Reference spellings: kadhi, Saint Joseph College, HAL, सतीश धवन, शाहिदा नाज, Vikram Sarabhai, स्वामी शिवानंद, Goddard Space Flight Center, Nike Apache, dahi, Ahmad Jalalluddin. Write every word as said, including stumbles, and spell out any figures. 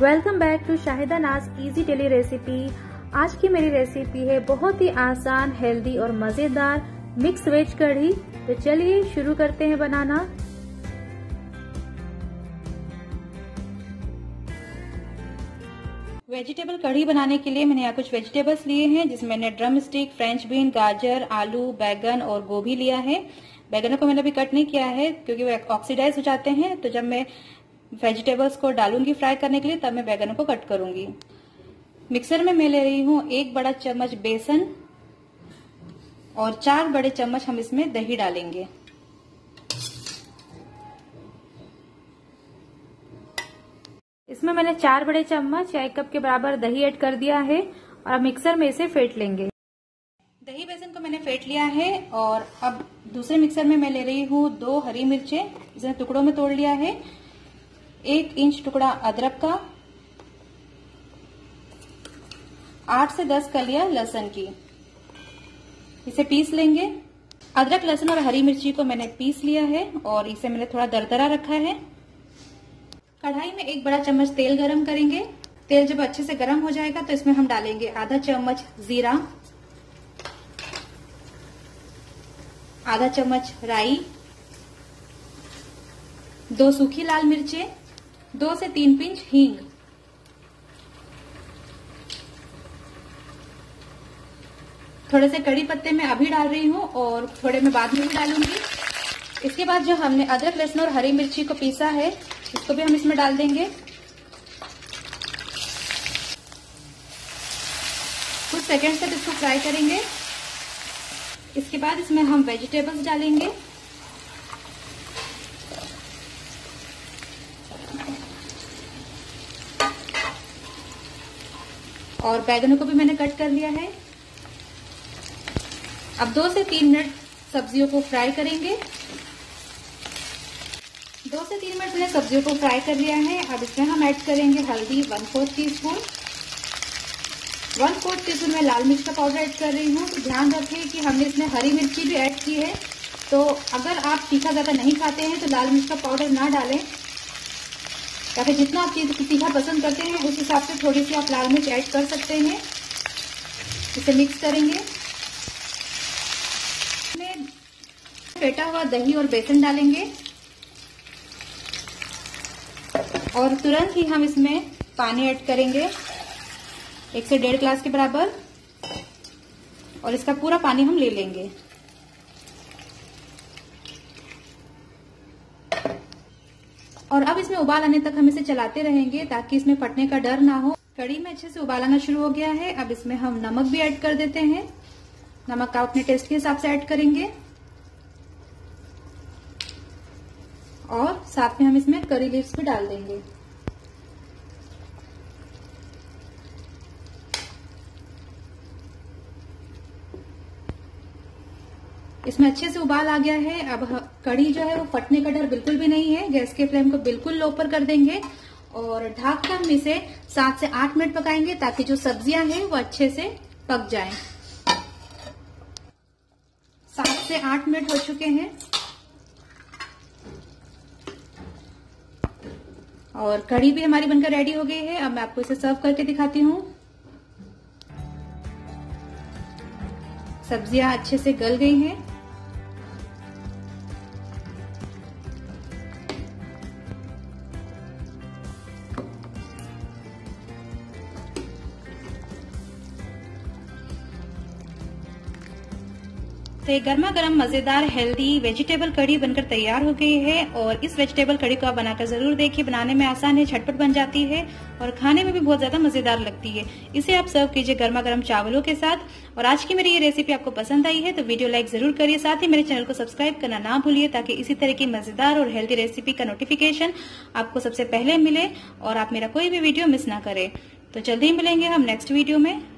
Welcome back to शाहिदा नाज easy daily recipe. आज की मेरी रेसिपी है बहुत ही आसान, हेल्दी और मजेदार मिक्स वेज कढ़ी। तो चलिए शुरू करते हैं बनाना। वेजिटेबल कढ़ी बनाने के लिए मैंने यहाँ कुछ वेजिटेबल्स लिए हैं, जिसमें मैंने ड्रम स्टिक, फ्रेंच बीन, गाजर, आलू, बैगन और गोभी लिया है। बैगनों को मैंने अभी कट नहीं किया है क्योंकि वो ऑक्सीडाइज हो जाते हैं, तो जब मैं वेजिटेबल्स को डालूंगी फ्राई करने के लिए तब मैं बैगन को कट करूंगी। मिक्सर में मैं ले रही हूँ एक बड़ा चम्मच बेसन और चार बड़े चम्मच हम इसमें दही डालेंगे। इसमें मैंने चार बड़े चम्मच या एक कप के बराबर दही ऐड कर दिया है और मिक्सर में इसे फेंट लेंगे। दही बेसन को मैंने फेंट लिया है और अब दूसरे मिक्सर में मैं ले रही हूँ दो हरी मिर्चें, इसे टुकड़ों में तोड़ लिया है, एक इंच टुकड़ा अदरक का, आठ से दस कलियां लहसुन की, इसे पीस लेंगे। अदरक, लहसुन और हरी मिर्ची को मैंने पीस लिया है और इसे मैंने थोड़ा दरदरा रखा है। कढ़ाई में एक बड़ा चम्मच तेल गरम करेंगे। तेल जब अच्छे से गरम हो जाएगा तो इसमें हम डालेंगे आधा चम्मच जीरा, आधा चम्मच राई, दो सूखी लाल मिर्चें, दो से तीन पिंच हींग। थोड़े से कड़ी पत्ते मैं अभी डाल रही हूँ और थोड़े मैं बाद में भी डालूंगी। इसके बाद जो हमने अदरक, लहसुन और हरी मिर्ची को पीसा है इसको भी हम इसमें डाल देंगे। कुछ सेकंड तक इसको फ्राई करेंगे। इसके बाद इसमें हम वेजिटेबल्स डालेंगे। और बैगनों को भी मैंने कट कर लिया है। अब दो से तीन मिनट सब्जियों को फ्राई करेंगे। दो से तीन मिनट मैंने सब्जियों को फ्राई कर लिया है। अब इसमें हम ऐड करेंगे हल्दी one fourth teaspoon. One fourth teaspoon में लाल मिर्च का पाउडर ऐड कर रही हूँ। ध्यान रखें कि हमने इसमें हरी मिर्ची भी ऐड की है, तो अगर आप तीखा ज़्यादा नहीं खाते हैं तो लाल मिर्च का पाउडर ना डालें। या फिर जितना आप तीखा पसंद करते हैं उस हिसाब से थोड़ी सी आप लाल मिर्च ऐड कर सकते हैं। इसे मिक्स करेंगे। इसमें फेटा हुआ दही और बेसन डालेंगे और तुरंत ही हम इसमें पानी ऐड करेंगे, एक से डेढ़ ग्लास के बराबर, और इसका पूरा पानी हम ले लेंगे। और अब इसमें उबाल आने तक हम इसे चलाते रहेंगे ताकि इसमें फटने का डर ना हो। कढ़ी में अच्छे से उबाल आना शुरू हो गया है। अब इसमें हम नमक भी ऐड कर देते हैं। नमक का अपने टेस्ट के हिसाब से ऐड करेंगे और साथ में हम इसमें करी लीव्स भी डाल देंगे। इसमें अच्छे से उबाल आ गया है। अब कढ़ी जो है वो फटने का डर बिल्कुल भी नहीं है। गैस के फ्लेम को बिल्कुल लो पर कर देंगे और ढक कर हम इसे सात से आठ मिनट पकाएंगे ताकि जो सब्जियां हैं वो अच्छे से पक जाएं। सात से आठ मिनट हो चुके हैं और कढ़ी भी हमारी बनकर रेडी हो गई है। अब मैं आपको इसे सर्व करके दिखाती हूँ। सब्जियां अच्छे से गल गई हैं। तो ये गर्मा गर्म मजेदार हेल्दी वेजिटेबल कढ़ी बनकर तैयार हो गई है। और इस वेजिटेबल कढ़ी को आप बनाकर जरूर देखिए। बनाने में आसान है, झटपट बन जाती है और खाने में भी बहुत ज्यादा मजेदार लगती है। इसे आप सर्व कीजिए गर्मा गर्म चावलों के साथ। और आज की मेरी ये रेसिपी आपको पसंद आई है तो वीडियो लाइक जरूर करिए। साथ ही मेरे चैनल को सब्सक्राइब करना ना भूलिए ताकि इसी तरह की मजेदार और हेल्दी रेसिपी का नोटिफिकेशन आपको सबसे पहले मिले और आप मेरा कोई भी वीडियो मिस ना करें। तो जल्दी ही मिलेंगे हम नेक्स्ट वीडियो में।